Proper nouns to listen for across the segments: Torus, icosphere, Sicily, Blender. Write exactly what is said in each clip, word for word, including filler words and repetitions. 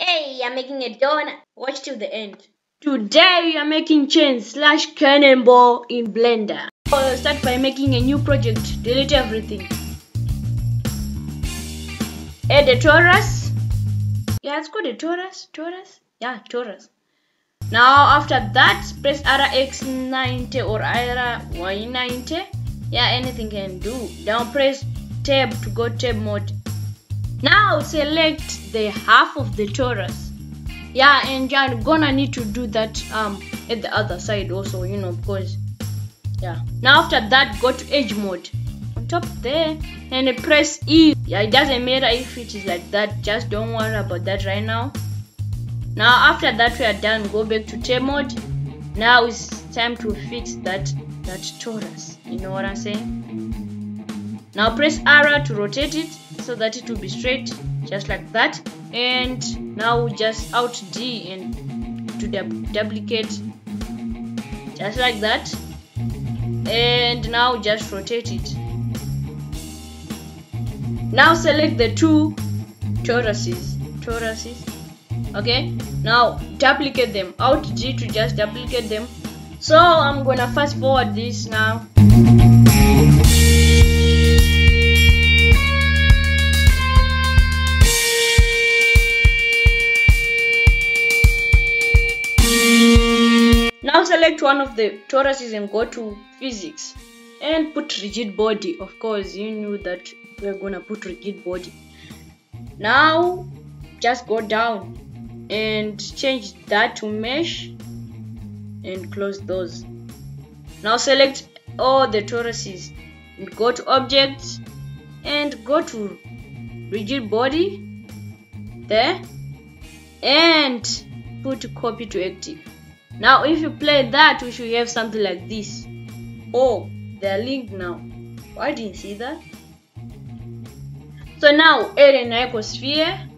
Hey, I'm making a donut. Watch till the end. Today we are making chain slash cannon ball in Blender. I'll start by making a new project. Delete everything. Add a torus. Yeah, it's called a torus. Torus. Yeah, torus. Now after that, press R X ninety or R Y ninety. Yeah, anything can do. Now press tab to go tab mode. Now select the half of the torus. Yeah, and you're gonna need to do that um at the other side also, you know, because yeah. Now after that, go to edge mode on top there and press E. Yeah, it doesn't matter if it is like that, just don't worry about that right now. Now after that we are done, go back to tab mode. Now it's time to fix that that torus. You know what I'm saying? Now press arrow to rotate it so that it will be straight, just like that. And now just out D and to duplicate, just like that. And now just rotate it. Now select the two toruses. Toruses. Okay. Now duplicate them. Out G to just duplicate them. So I'm gonna fast forward this now. Now select one of the toruses and go to physics and put rigid body. Of course, you knew that we're gonna put rigid body. Now just go down and change that to mesh and close those. Now select all the toruses and go to objects and go to rigid body there and put copy to active. Now if you play that, we should have something like this. Oh, they're linked now. Oh, I didn't see that. So now add an icosphere,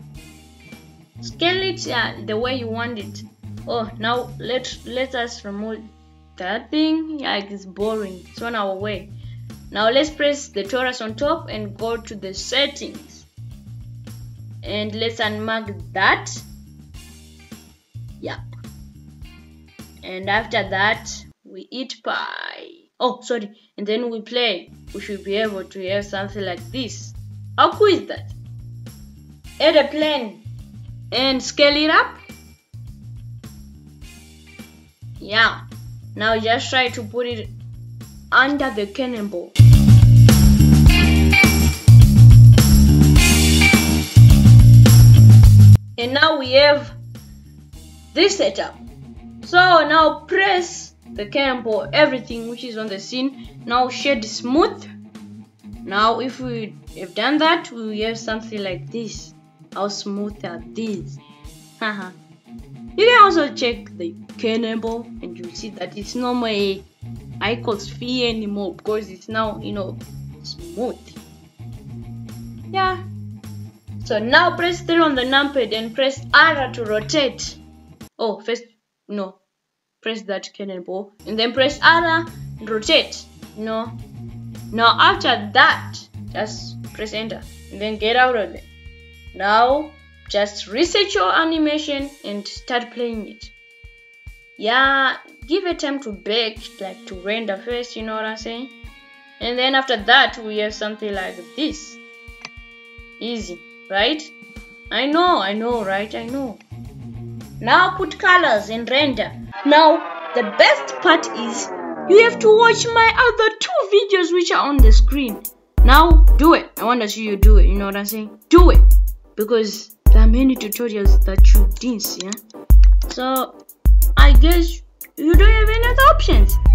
scale it uh, the way you want it. Oh, now let let us remove that thing. Yeah, it's boring. It's on our way. Now let's press the torus on top and go to the settings. And let's unmark that. Yeah. And after that, we eat pie. Oh, sorry. And then we play. We should be able to have something like this. How cool is that? Add a plane and scale it up. Yeah, now just try to put it under the cannon ball. And now we have this setup. So now press the cannon ball, everything which is on the scene. Now shade smooth. Now if we have done that, we will have something like this. How smooth are these? Haha. You can also check the cannon ball and you see that it's not my icosphere anymore because it's now, you know, smooth. Yeah. So now press three on the numpad and press R to rotate. Oh, first, no. Press that cannon ball and then press R and rotate. No. Now after that, just press enter and then get out of it. Now just reset your animation and start playing it. Yeah, give it time to bake, like to render first, you know what I'm saying? And then after that, we have something like this. Easy, right? I know, I know, right? I know. Now put colors and render. Now, the best part is, you have to watch my other two videos which are on the screen. Now, do it. I want to see you do it, you know what I'm saying? Do it, because there are many tutorials that you didn't see, yeah? So I guess you don't have any other options.